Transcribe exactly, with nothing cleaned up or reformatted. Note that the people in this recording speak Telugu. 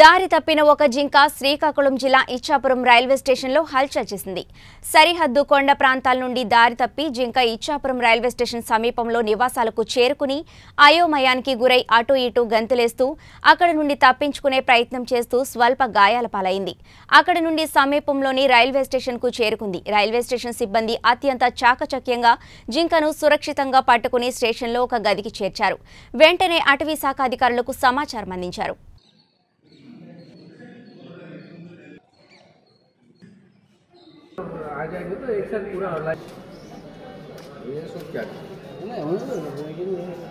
దారి తప్పిన ఒక జింక శ్రీకాకుళం జిల్లా ఇచ్చాపురం రైల్వే స్టేషన్లో హల్చల్ చేసింది. సరిహద్దు కొండ ప్రాంతాల నుండి దారి తప్పి జింక ఇచ్చాపురం రైల్వే స్టేషన్ సమీపంలో నివాసాలకు చేరుకుని అయోమయానికి గురై అటు ఇటు గంతులేస్తూ అక్కడ నుండి తప్పించుకునే ప్రయత్నం చేస్తూ స్వల్ప గాయాల పాలైంది. అక్కడ నుండి సమీపంలోని రైల్వే స్టేషన్కు చేరుకుంది. రైల్వే స్టేషన్ సిబ్బంది అత్యంత చాకచక్యంగా జింకను సురక్షితంగా పట్టుకుని స్టేషన్లో ఒక గదికి చేర్చారు. వెంటనే అటవీ శాఖ అధికారులకు సమాచారం అందించారు. आ जाएंगे तो एक साथ पूरा लाइफ ये सब क्या है ना।